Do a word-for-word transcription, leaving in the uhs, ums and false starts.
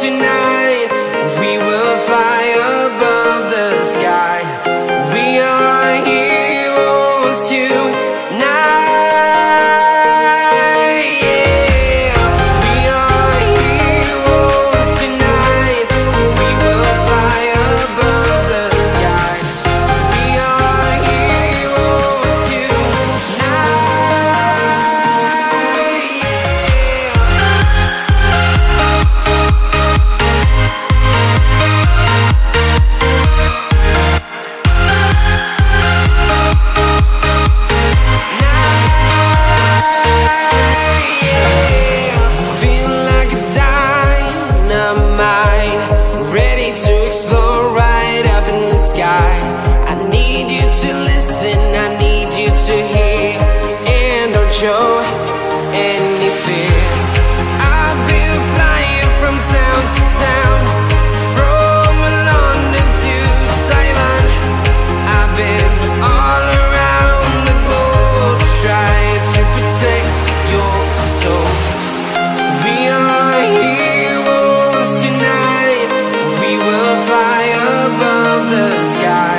Tonight, we will fly above the sky. We are heroes tonight. Yeah, we are heroes tonight. We will fly above the sky. We are heroes tonight. Yeah. I need you to listen, I need you to hear, and don't show any fear. I've been flying from town to town, from London to Taiwan. I've been all around the globe, trying to protect your soul. We are heroes tonight, we will fly above the sky.